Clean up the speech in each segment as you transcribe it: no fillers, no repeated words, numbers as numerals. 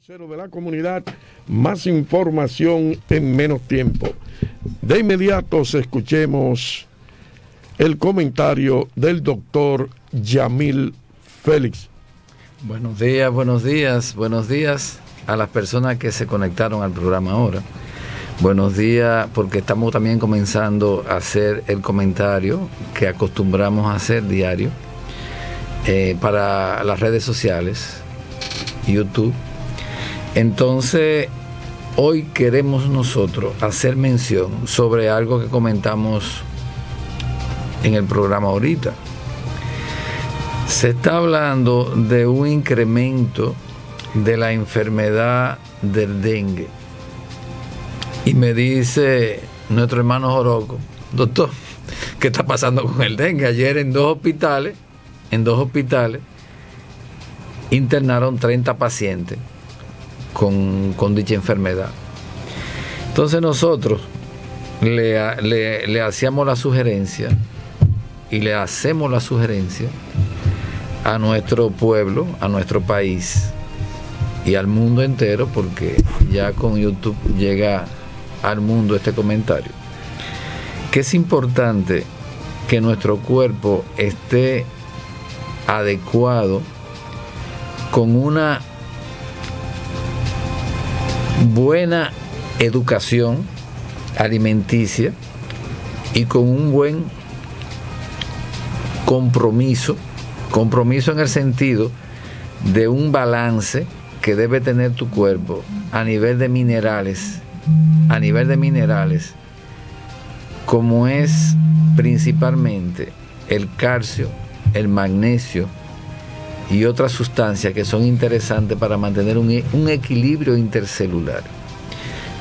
Vocero de la comunidad, más información en menos tiempo. De inmediato escuchemos el comentario del doctor Yamil Félix. Buenos días a las personas que se conectaron al programa ahora. Buenos días, porque estamos también comenzando a hacer el comentario que acostumbramos a hacer diario para las redes sociales, YouTube. Entonces, hoy queremos nosotros hacer mención sobre algo que comentamos en el programa ahorita. Se está hablando de un incremento de la enfermedad del dengue. Y me dice nuestro hermano Oroco, doctor, ¿qué está pasando con el dengue? Ayer en dos hospitales, internaron 30 pacientes con dicha enfermedad. Entonces nosotros le hacemos la sugerencia a nuestro pueblo, a nuestro país y al mundo entero, porque ya con YouTube llega al mundo este comentario, que es importante que nuestro cuerpo esté adecuado con una buena educación alimenticia y con un buen compromiso en el sentido de un balance que debe tener tu cuerpo a nivel de minerales, como es principalmente el calcio, el magnesio y otras sustancias que son interesantes para mantener un equilibrio intercelular,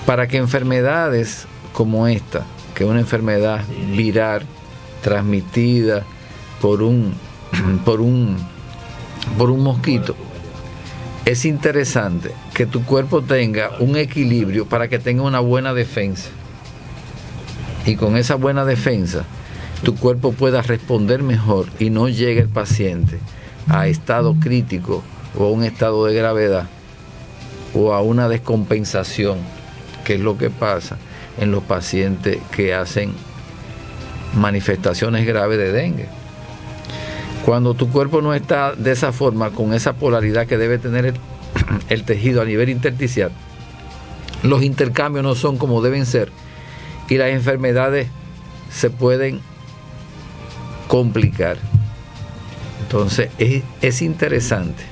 para que enfermedades como esta, que es una enfermedad viral transmitida por un mosquito, es interesante que tu cuerpo tenga un equilibrio para que tenga una buena defensa, y con esa buena defensa tu cuerpo pueda responder mejor y no llegue el paciente a estado crítico o a un estado de gravedad o a una descompensación, que es lo que pasa en los pacientes que hacen manifestaciones graves de dengue. Cuando tu cuerpo no está de esa forma, con esa polaridad que debe tener el tejido a nivel intersticial, los intercambios no son como deben ser y las enfermedades se pueden complicar. Entonces es interesante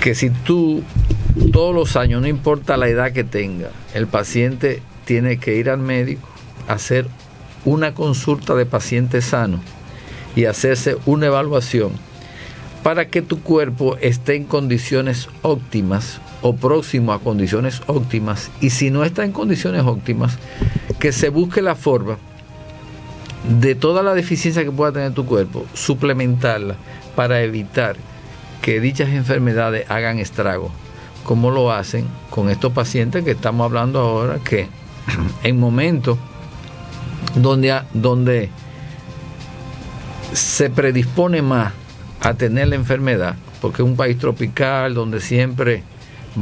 que si tú todos los años, no importa la edad que tenga, el paciente tiene que ir al médico, hacer una consulta de paciente sano y hacerse una evaluación para que tu cuerpo esté en condiciones óptimas o próximo a condiciones óptimas, y si no está en condiciones óptimas, que se busque la forma de toda la deficiencia que pueda tener tu cuerpo, suplementarla para evitar que dichas enfermedades hagan estragos, como lo hacen con estos pacientes que estamos hablando ahora, que en momentos donde se predispone más a tener la enfermedad, porque es un país tropical donde siempre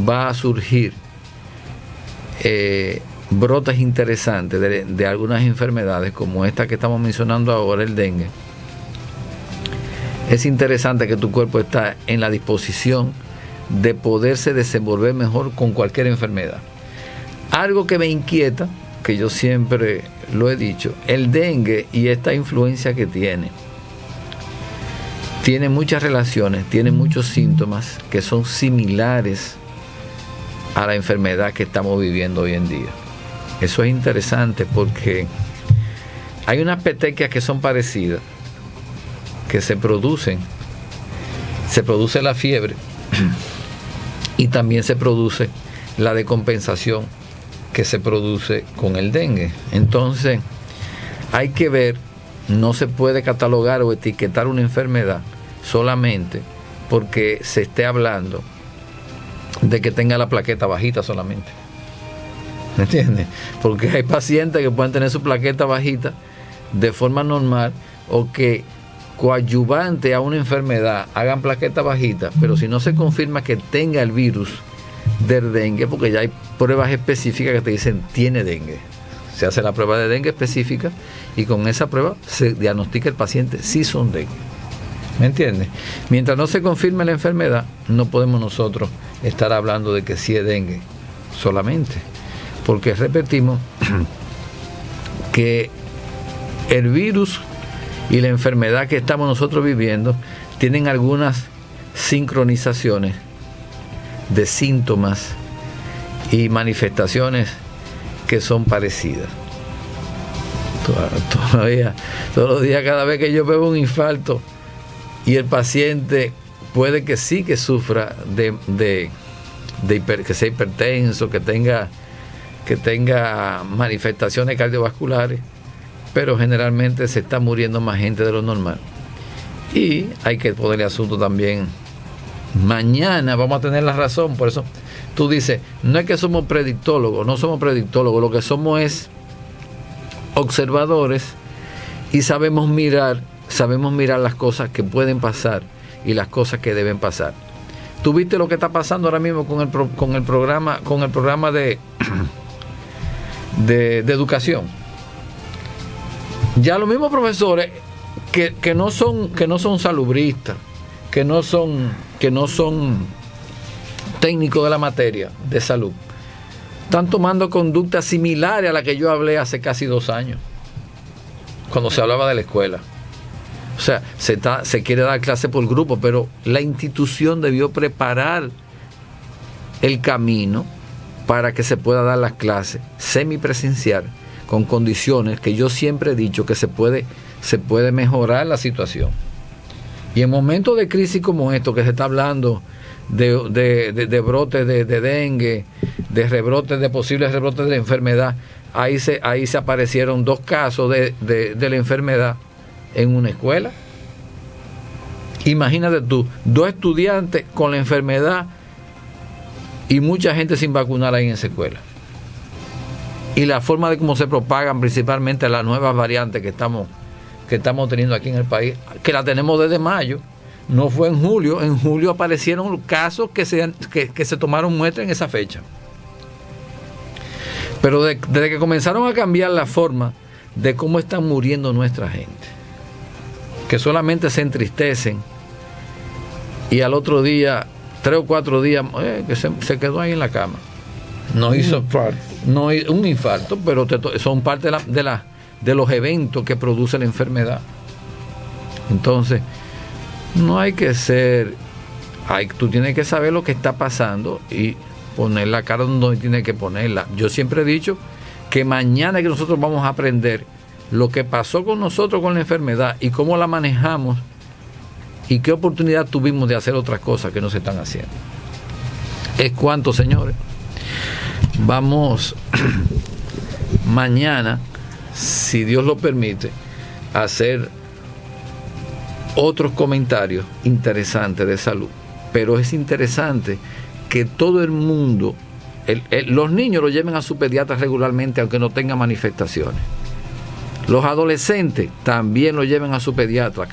va a surgir brotes interesantes de algunas enfermedades como esta que estamos mencionando ahora, el dengue. Es interesante que tu cuerpo está en la disposición de poderse desenvolver mejor con cualquier enfermedad. Algo que me inquieta, que yo siempre lo he dicho, el dengue y esta influencia que tiene muchas relaciones, tiene muchos síntomas que son similares a la enfermedad que estamos viviendo hoy en día. Eso es interesante porque hay unas petequias que son parecidas, que se produce la fiebre y también se produce la descompensación que se produce con el dengue. Entonces, hay que ver, no se puede catalogar o etiquetar una enfermedad solamente porque se esté hablando de que tenga la plaqueta bajita solamente. ¿Me entiendes? Porque hay pacientes que pueden tener su plaqueta bajita de forma normal, o que coadyuvante a una enfermedad, hagan plaquetas bajitas, pero si no se confirma que tenga el virus del dengue, porque ya hay pruebas específicas que te dicen tiene dengue, se hace la prueba de dengue específica y con esa prueba se diagnostica el paciente si son dengue, ¿me entiendes? Mientras no se confirme la enfermedad, no podemos nosotros estar hablando de que sí es dengue solamente, porque repetimos que el virus y la enfermedad que estamos nosotros viviendo tienen algunas sincronizaciones de síntomas y manifestaciones que son parecidas. Todavía, todos los días, cada vez que yo veo un infarto y el paciente puede que sí que sufra que sea hipertenso, que tenga manifestaciones cardiovasculares, pero generalmente se está muriendo más gente de lo normal. Y hay que ponerle asunto también. Mañana vamos a tener la razón. Por eso tú dices, no es que somos predictólogos, no somos predictólogos, lo que somos es observadores y sabemos mirar las cosas que pueden pasar y las cosas que deben pasar. Tú viste lo que está pasando ahora mismo con el programa de educación. Ya los mismos profesores que no son salubristas, que no son técnicos de la materia de salud, están tomando conductas similares a la que yo hablé hace casi 2 años, cuando se hablaba de la escuela. O sea, se quiere dar clase por grupo, pero la institución debió preparar el camino para que se pueda dar las clases semipresencial, con condiciones que yo siempre he dicho que se puede mejorar la situación. Y en momentos de crisis como esto, que se está hablando de brotes de dengue, de rebrotes, de posibles rebrotes de la enfermedad, ahí se aparecieron 2 casos de la enfermedad en una escuela. Imagínate tú, 2 estudiantes con la enfermedad y mucha gente sin vacunar ahí en esa escuela. Y la forma de cómo se propagan principalmente las nuevas variantes que estamos teniendo aquí en el país, que la tenemos desde mayo, no fue en julio. En julio aparecieron casos que se tomaron muestra en esa fecha. Pero desde que comenzaron a cambiar la forma de cómo están muriendo nuestra gente, que solamente se entristecen y al otro día, 3 o 4 días, que se quedó ahí en la cama. No hizo un infarto, pero son parte de los eventos que produce la enfermedad. Entonces, no hay que ser... tú tienes que saber lo que está pasando y poner la cara donde tienes que ponerla. Yo siempre he dicho que mañana que nosotros vamos a aprender lo que pasó con nosotros con la enfermedad y cómo la manejamos y qué oportunidad tuvimos de hacer otras cosas que no se están haciendo. Es cuanto, señores. Vamos mañana, si Dios lo permite, hacer otros comentarios interesantes de salud. Pero es interesante que todo el mundo, los niños lo lleven a su pediatra regularmente, aunque no tenga manifestaciones. Los adolescentes también lo lleven a su pediatra.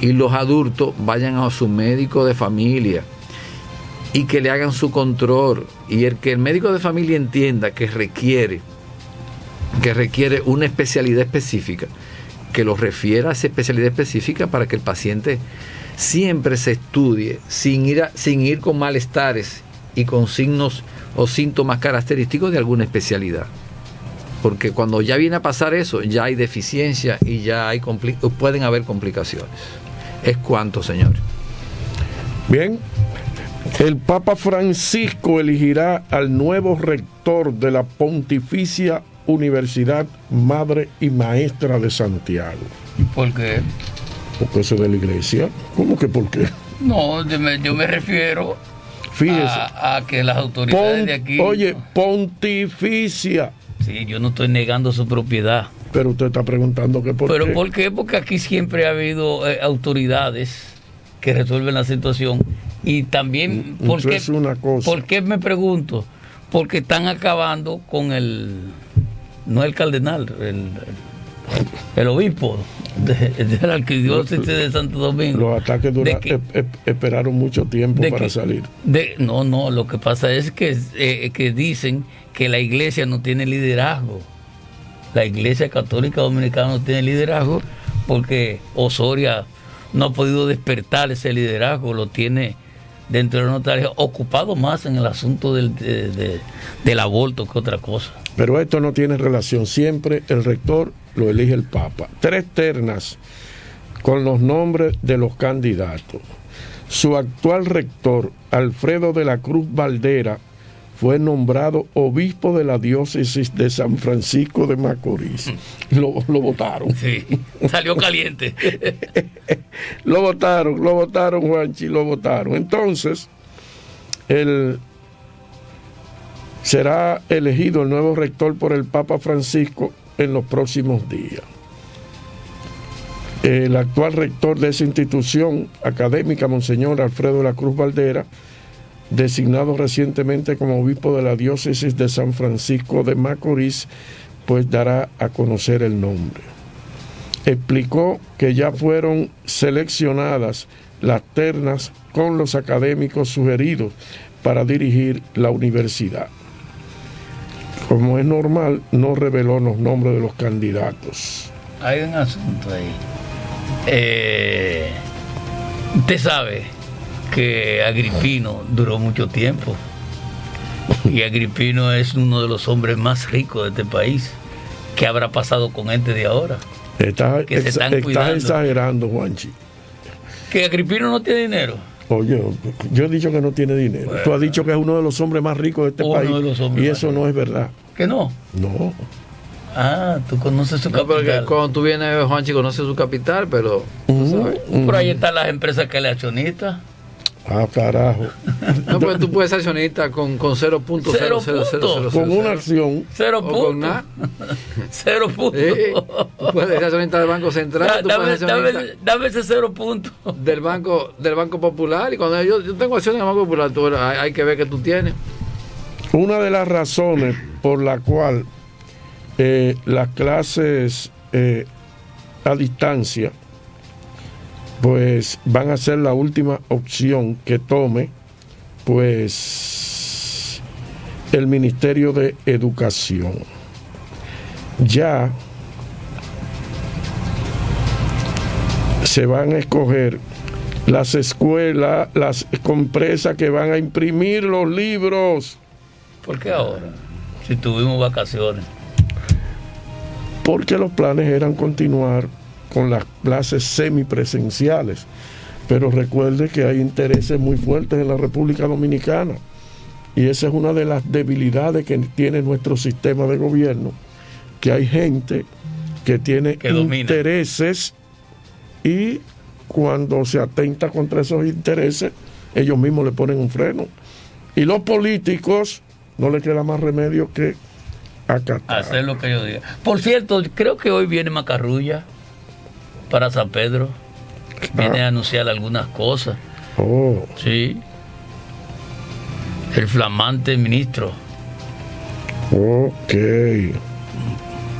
Y los adultos vayan a su médico de familia y que le hagan su control. Y que el médico de familia entienda que requiere una especialidad específica, que lo refiera a esa especialidad específica para que el paciente siempre se estudie sin ir con malestares y con signos o síntomas característicos de alguna especialidad. Porque cuando ya viene a pasar eso, ya hay deficiencia y ya hay pueden haber complicaciones. Es cuanto, señor. Bien. El Papa Francisco elegirá al nuevo rector de la Pontificia Universidad Madre y Maestra de Santiago. ¿Y por qué? Porque eso es de la iglesia. ¿Cómo que por qué? No, yo me refiero, fíjese, a que las autoridades de aquí... Oye, Pontificia. Sí, yo no estoy negando su propiedad. Pero usted está preguntando que por qué. ¿Pero por qué? Porque aquí siempre ha habido autoridades que resuelven la situación. Y también, porque, es una cosa. ¿Por qué me pregunto? Porque están acabando con el... No el cardenal, el obispo, de la arquidiócesis de Santo Domingo. Los ataques esperaron mucho tiempo para salir. No, lo que pasa es que dicen que la iglesia no tiene liderazgo. La iglesia católica dominicana no tiene liderazgo porque Osoria no ha podido despertar ese liderazgo, lo tiene dentro de una tarea ocupado más en el asunto del aborto que otra cosa. Pero esto no tiene relación, siempre el rector lo elige el Papa. 3 ternas con los nombres de los candidatos. Su actual rector, Alfredo de la Cruz Valdera, fue nombrado obispo de la diócesis de San Francisco de Macorís. Lo votaron. Sí, salió caliente. Lo votaron, Juanchi, lo votaron. Entonces, será elegido el nuevo rector por el Papa Francisco en los próximos días. El actual rector de esa institución académica, Monseñor Alfredo de la Cruz Valdera, designado recientemente como obispo de la diócesis de San Francisco de Macorís, pues dará a conocer el nombre. Explicó que ya fueron seleccionadas las ternas con los académicos sugeridos para dirigir la universidad. Como es normal, no reveló los nombres de los candidatos. Hay un asunto ahí. Usted sabe que Agripino duró mucho tiempo, y Agripino es uno de los hombres más ricos de este país. ¿Qué habrá pasado con gente de ahora? Está exagerando, Juanchi. ¿Que Agripino no tiene dinero? Oye, yo he dicho que no tiene dinero. Bueno, tú has dicho que es uno de los hombres más ricos de este país, y eso no es verdad. ¿Que no? No. Ah, tú conoces su capital. Porque cuando tú vienes, Juanchi, conoces su capital, pero por ahí están las empresas que le accionistas. Ah, carajo. No, pero tú puedes ser accionista con 0.0000. Con una acción. 0 punto. Con nada. 0 punto. Tú puedes ser accionista del Banco Central. Dame ese 0 punto. Del Banco Popular. Y cuando yo tengo acciones del Banco Popular, tú, hay que ver que tú tienes. Una de las razones por la cual las clases a distancia pues van a ser la última opción que tome pues el Ministerio de Educación. Ya se van a escoger las escuelas, las empresas que van a imprimir los libros. ¿Por qué ahora? Si tuvimos vacaciones. Porque los planes eran continuar con las clases semipresenciales, pero recuerde que hay intereses muy fuertes en la República Dominicana, y esa es una de las debilidades que tiene nuestro sistema de gobierno, que hay gente que tiene intereses, y cuando se atenta contra esos intereses, ellos mismos le ponen un freno, y los políticos no les queda más remedio que acatar. Hacer lo que yo diga. Por cierto, creo que hoy viene Macarrulla para San Pedro, viene a anunciar algunas cosas. Oh. Sí. El flamante ministro. Ok.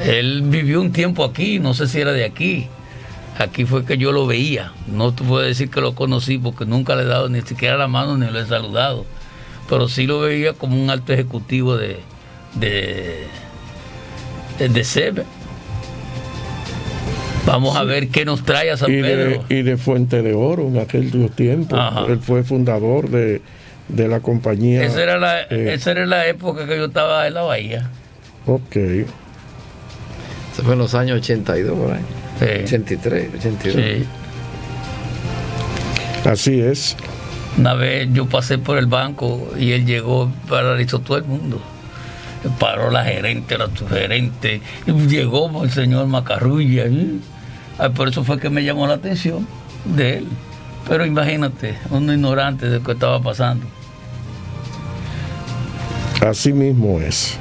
Él vivió un tiempo aquí, no sé si era de aquí. Aquí fue que yo lo veía. No te puedo decir que lo conocí porque nunca le he dado ni siquiera la mano ni lo he saludado. Pero sí lo veía como un alto ejecutivo de SEBE. Vamos a ver qué nos trae a San Pedro. Y de Fuente de Oro en aquel tiempo. Ajá. Él fue fundador de la compañía. Esa era la época que yo estaba en la bahía. Ok. Eso fue en los años 82, por ahí. Sí. 83, 82. Sí. Así es. Una vez yo pasé por el banco y él llegó, paralizó todo el mundo. Paró la gerente, la subgerente, llegó el señor Macarrulla. Por eso fue que me llamó la atención de él. Pero imagínate, uno ignorante de lo que estaba pasando. Así mismo es.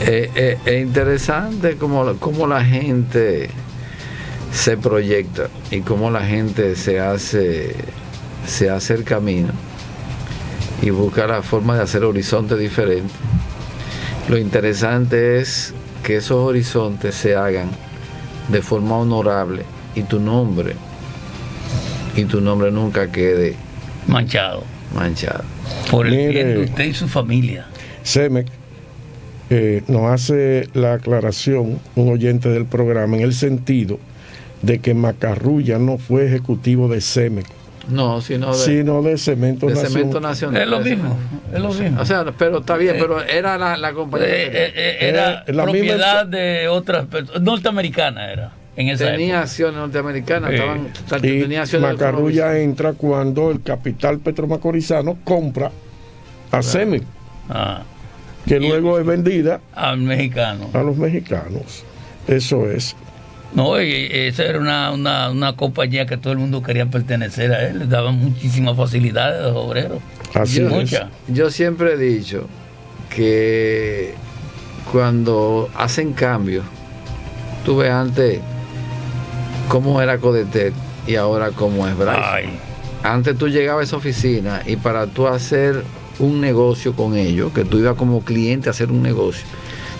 Es interesante cómo la gente se proyecta y cómo la gente se hace el camino y busca la forma de hacer horizontes diferentes. Lo interesante es que esos horizontes se hagan de forma honorable y tu nombre nunca quede manchado. Manchado. Por el bien de usted y su familia. SEMEC nos hace la aclaración un oyente del programa en el sentido de que Macarrulla no fue ejecutivo de SEMEC. No, sino de Cemento Nacional. Cemento Nacional. Es lo mismo, es lo mismo. O sea, pero está bien, pero era la compañía. Era la propiedad misma de otras personas. Norteamericana era. En esa tenía época acciones norteamericanas. Tenía acciones. Macarrulla entra cuando el capital petromacorizano compra a CEMEC, que luego es vendida al mexicano. A los mexicanos. Eso es. No, esa era una compañía que todo el mundo quería pertenecer a él, les daban muchísimas facilidades a los obreros. Así es. Yo siempre he dicho que cuando hacen cambios, tú ves antes cómo era Codetet y ahora cómo es Brad. Antes tú llegabas a esa oficina y para tú hacer un negocio con ellos, que tú ibas como cliente a hacer un negocio,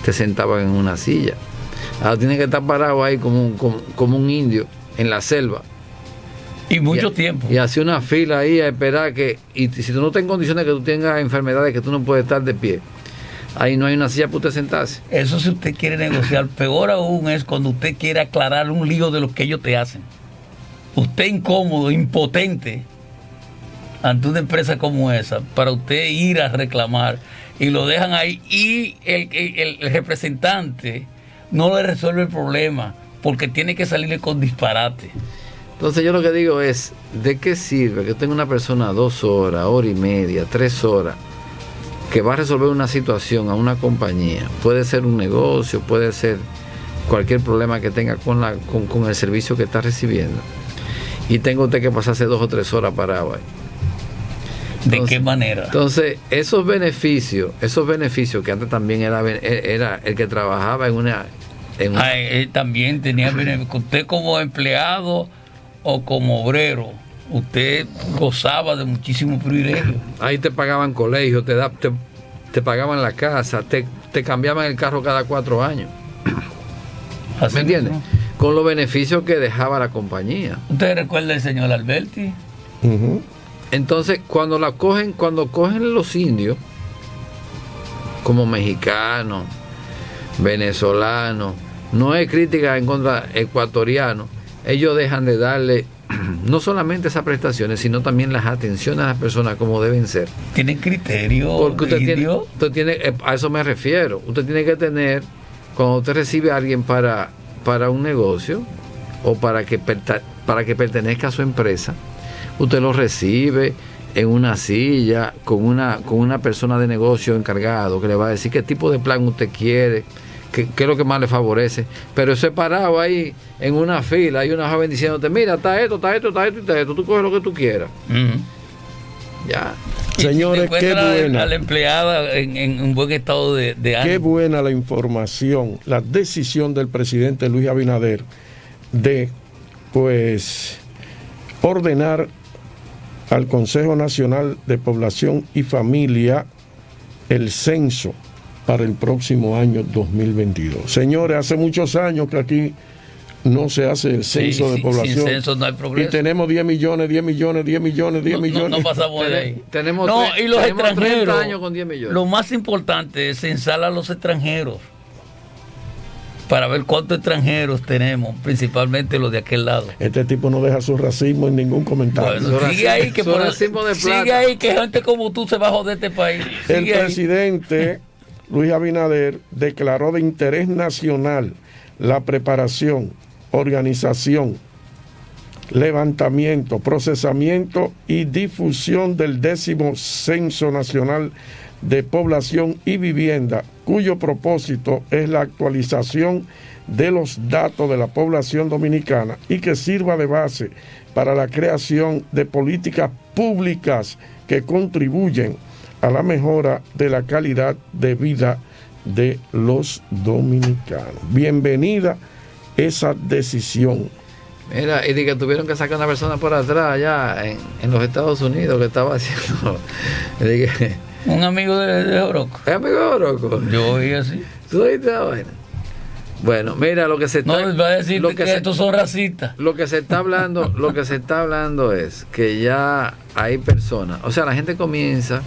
te sentaban en una silla. Ahora tiene que estar parado ahí como un indio en la selva. Y mucho tiempo. Y hace una fila ahí a esperar que... Y si tú no estás en condiciones, que tú tengas enfermedades, que tú no puedes estar de pie, ahí no hay una silla para usted sentarse. Eso si usted quiere negociar. Peor aún es cuando usted quiere aclarar un lío de lo que ellos te hacen. Usted incómodo, impotente, ante una empresa como esa, para usted ir a reclamar. Y lo dejan ahí. Y el representante no le resuelve el problema, porque tiene que salirle con disparate. Entonces yo lo que digo es, ¿de qué sirve que tenga una persona 2 horas, hora y media, 3 horas, que va a resolver una situación a una compañía? Puede ser un negocio, puede ser cualquier problema que tenga con el servicio que está recibiendo. Y tenga usted que pasarse 2 o 3 horas parado ahí. Entonces, ¿de qué manera? Entonces, esos beneficios que antes también era el que trabajaba en una... él también tenía beneficios. Usted como empleado o como obrero, usted gozaba de muchísimos privilegios. Ahí te pagaban colegio, te pagaban la casa, te cambiaban el carro cada 4 años. ¿Me entiendes? Con los beneficios que dejaba la compañía. ¿Usted recuerda el señor Alberti? Uh-huh. Entonces, cuando cogen los indios, como mexicanos, venezolanos, no es crítica en contra ecuatorianos, ellos dejan de darle no solamente esas prestaciones, sino también las atenciones a las personas como deben ser. ¿Tienen criterio? Porque usted tiene, a eso me refiero. Usted tiene que tener, cuando usted recibe a alguien para un negocio o para que pertenezca a su empresa, usted lo recibe en una silla con una persona de negocio encargado que le va a decir qué tipo de plan usted quiere, qué es lo que más le favorece. Pero eso es parado ahí en una fila, hay una joven diciéndote, mira, está esto, tú coges lo que tú quieras. Uh-huh. Ya. Señores, qué buena. A la empleada en un buen estado de ánimo. Qué buena la información, la decisión del presidente Luis Abinader de, pues, ordenar al Consejo Nacional de Población y Familia el censo para el próximo año 2022. Señores, hace muchos años que aquí no se hace el censo de población. Sin censo no hay progreso. Y tenemos 10 millones. No pasamos de ahí. Tenemos extranjeros, 30 años con 10 millones. Lo más importante es censar a los extranjeros para ver cuántos extranjeros tenemos, principalmente los de aquel lado. Este tipo no deja su racismo en ningún comentario. Bueno, sigue ahí que gente como tú se va a joder este país. El presidente Luis Abinader declaró de interés nacional la preparación, organización, levantamiento, procesamiento y difusión del 10º Censo Nacional de Población y Vivienda, cuyo propósito es la actualización de los datos de la población dominicana y que sirva de base para la creación de políticas públicas que contribuyen a la mejora de la calidad de vida de los dominicanos. Bienvenida esa decisión. Mira, y de que tuvieron que sacar a una persona por atrás allá en los Estados Unidos que estaba haciendo... Un amigo de Oroco. ¿Es amigo de Oroco? Yo oí así. ¿Tú oíste la vaina? Bueno, mira, lo que se está... No, va a decir que estos son racistas. Lo que se está hablando, lo que se está hablando es que ya hay personas, o sea, la gente comienza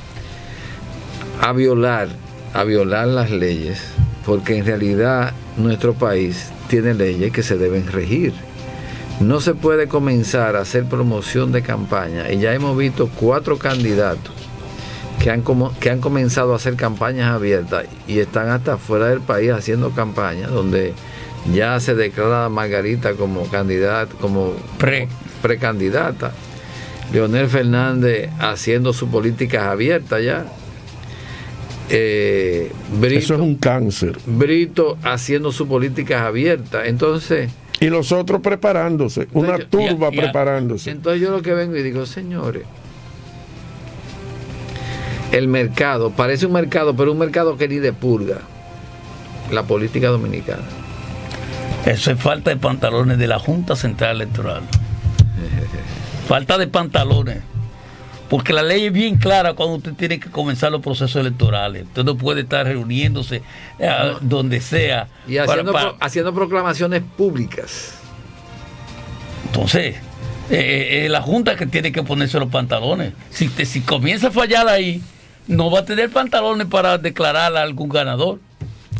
a violar las leyes, porque en realidad nuestro país tiene leyes que se deben regir. No se puede comenzar a hacer promoción de campaña, y ya hemos visto 4 candidatos que han comenzado a hacer campañas abiertas y están hasta fuera del país haciendo campañas, donde ya se declara a Margarita como candidata, como precandidata, Leonel Fernández haciendo sus políticas abiertas ya, Brito, eso es un cáncer, Brito haciendo sus políticas abiertas, entonces, y los otros preparándose, entonces, una turba preparándose. Entonces yo lo que vengo y digo, señores, el mercado, parece un mercado, pero un mercado que ni de purga, la política dominicana. Eso es falta de pantalones de la Junta Central Electoral. Falta de pantalones. Porque la ley es bien clara cuando usted tiene que comenzar los procesos electorales. Usted no puede estar reuniéndose donde sea. Y haciendo proclamaciones públicas. Entonces, la Junta que tiene que ponerse los pantalones. Si comienza a fallar ahí, no va a tener pantalones para declarar a algún ganador.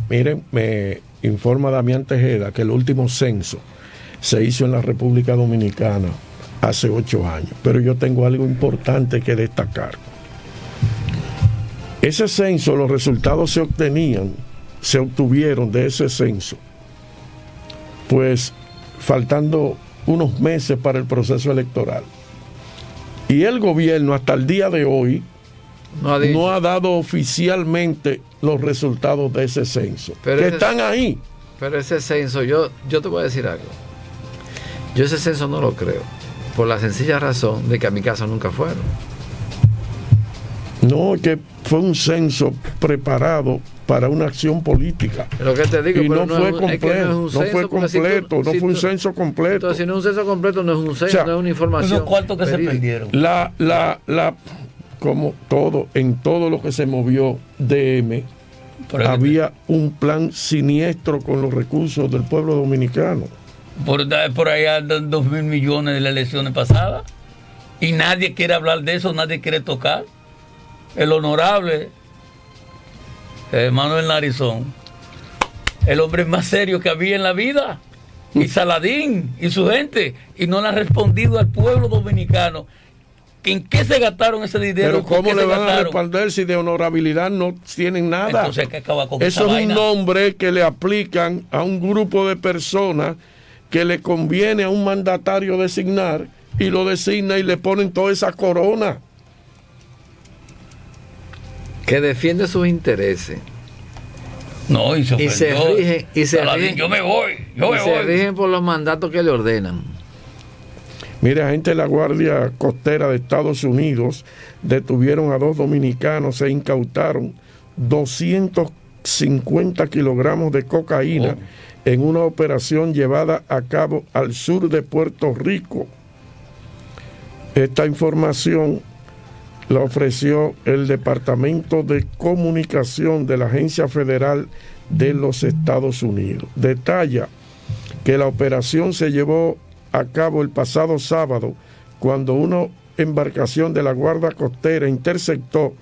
Miren, me informa Damián Tejeda que el último censo se hizo en la República Dominicana hace 8 años, pero yo tengo algo importante que destacar. Ese censo, los resultados se obtuvieron de ese censo, pues faltando unos meses para el proceso electoral, y el gobierno hasta el día de hoy no ha dado oficialmente los resultados de ese censo, pero están ahí. Pero ese censo, yo te voy a decir algo, yo ese censo no lo creo, por la sencilla razón de que a mi casa nunca fueron. No, que fue un censo preparado para una acción política. Lo que te digo, y pero no fue completo, no fue completo, no fue un censo completo. Entonces, si no es un censo completo, no es un censo, o sea, no es una información. Esos cuartos que se perdieron. Como todo, en todo lo que se movió DM, había un plan siniestro con los recursos del pueblo dominicano. Por ahí andan 2.000 millones de las elecciones pasadas y nadie quiere hablar de eso, nadie quiere tocar. El honorable Manuel Narizón, el hombre más serio que había en la vida, y Saladín y su gente, y no le han respondido al pueblo dominicano en qué se gastaron ese dinero. Pero cómo le van a responder si de honorabilidad no tienen nada. Entonces, ¿qué acaba con eso? Eso es un nombre que le aplican a un grupo de personas que le conviene a un mandatario designar, y lo designa y le ponen toda esa corona que defiende sus intereses. No, y se rigen, se rigen por los mandatos que le ordenan. Mira, gente de la Guardia Costera de Estados Unidos detuvieron a 2 dominicanos, se incautaron 250 kilogramos de cocaína en una operación llevada a cabo al sur de Puerto Rico. Esta información la ofreció el Departamento de Comunicación de la Agencia Federal de los Estados Unidos. Detalla que la operación se llevó a cabo el pasado sábado, cuando una embarcación de la Guardia Costera interceptó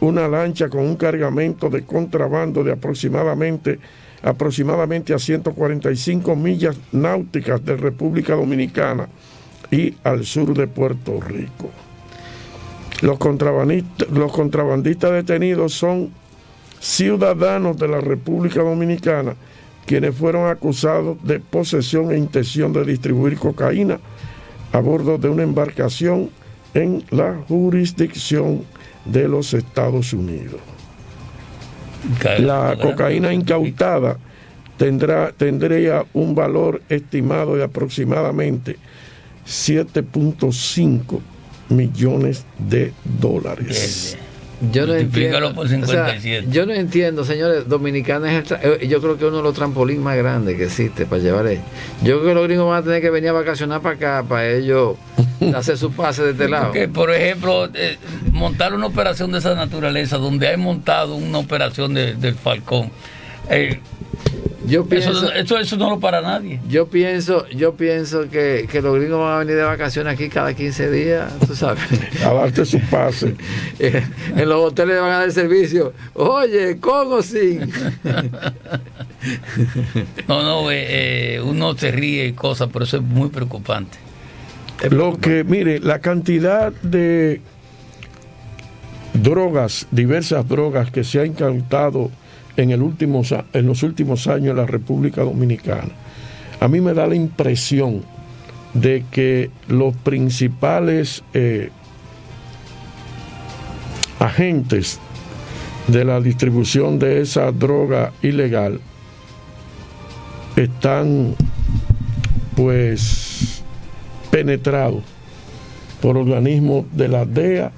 una lancha con un cargamento de contrabando de aproximadamente a 145 millas náuticas de República Dominicana y al sur de Puerto Rico. Los contrabandistas detenidos son ciudadanos de la República Dominicana, quienes fueron acusados de posesión e intención de distribuir cocaína a bordo de una embarcación en la jurisdicción de los Estados Unidos. La cocaína incautada tendría un valor estimado de aproximadamente 7.5 millones de dólares. Yo no entiendo, por 57. O sea, yo no entiendo, señores, Dominicana es yo creo que uno de los trampolines más grandes que existe para llevar ellos. Yo creo que los gringos van a tener que venir a vacacionar para acá, para ellos hacer su pase de este lado. Porque, por ejemplo, montar una operación de esa naturaleza, donde hay montado una operación del Falcón, Yo pienso, eso no lo para nadie. Yo pienso que los gringos van a venir de vacaciones aquí cada 15 días, tú sabes. A darte su pase. En los hoteles van a dar servicio. Oye, ¿cómo sí? Uno se ríe y cosas, pero eso es muy preocupante. Lo que, mire, la cantidad de drogas, diversas drogas que se ha incautado en los últimos años en la República Dominicana, a mí me da la impresión de que los principales agentes de la distribución de esa droga ilegal están pues penetrados por organismos de la DEA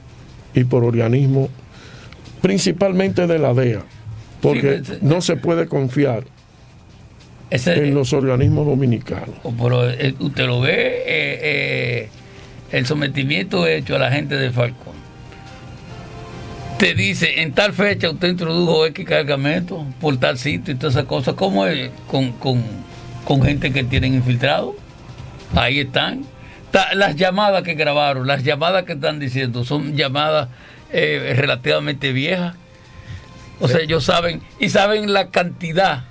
y por organismos principalmente de la DEA, porque no se puede confiar en los organismos dominicanos. Pero usted lo ve, el sometimiento hecho a la gente de Falcón. Te dice, en tal fecha usted introdujo X cargamento por tal sitio y todas esas cosas. ¿Cómo es con gente que tienen infiltrado? Ahí están. Las llamadas que grabaron, las llamadas que están diciendo, son llamadas relativamente viejas. O sea, ellos saben, y saben la cantidad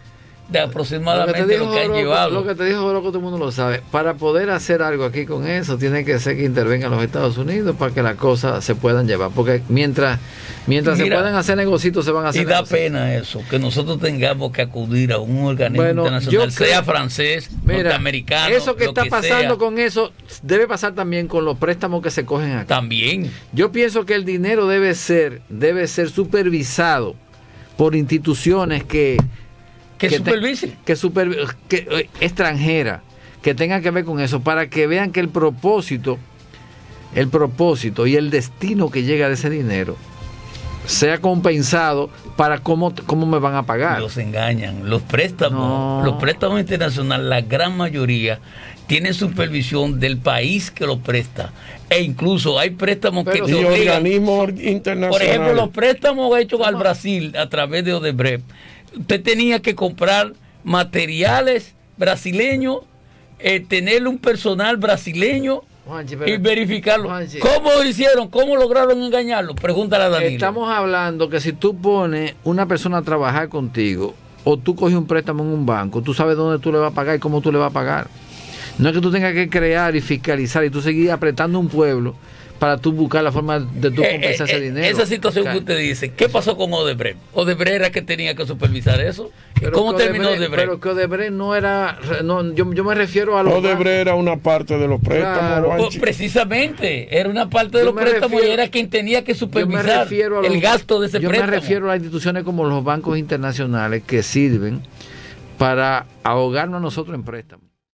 de aproximadamente lo que han llevado. Lo que te dijo Oroco, todo el mundo lo sabe. Para poder hacer algo aquí con eso, tiene que ser que intervengan los Estados Unidos para que las cosas se puedan llevar. Porque mientras se puedan hacer negocios, se van a hacer. Y da pena eso, que nosotros tengamos que acudir a un organismo internacional, sea francés, norteamericano. Eso que está pasando con eso debe pasar también con los préstamos que se cogen acá. También. Yo pienso que el dinero debe ser supervisado por instituciones que extranjeras, que tengan que ver con eso, para que vean que el propósito y el destino que llega de ese dinero sea compensado para cómo me van a pagar. Los engañan. Los préstamos internacionales, la gran mayoría tiene supervisión del país que lo presta, e incluso hay préstamos que te obligan. Por ejemplo, los préstamos hechos al Brasil a través de Odebrecht, usted tenía que comprar materiales brasileños, tener un personal brasileño, Juanchi, y verificarlo. Juanchi, ¿cómo lo hicieron? ¿Cómo lograron engañarlo? Pregúntale a Danilo. Estamos hablando que si tú pones una persona a trabajar contigo, o tú coges un préstamo en un banco, tú sabes dónde tú le vas a pagar y cómo tú le vas a pagar. No es que tú tengas que crear y fiscalizar y tú seguir apretando un pueblo para tú buscar la forma de tú compensar ese dinero. Esa situación que usted dice, ¿qué pasó con Odebrecht? ¿Odebrecht era que tenía que supervisar eso? ¿Cómo terminó Odebrecht? Pero que Odebrecht no era... No, yo me refiero a... Odebrecht era una parte de los préstamos. Claro. Precisamente, era una parte de los préstamos y era quien tenía que supervisar el gasto de ese préstamo. Yo me refiero a las instituciones como los bancos internacionales que sirven para ahogarnos a nosotros en préstamos.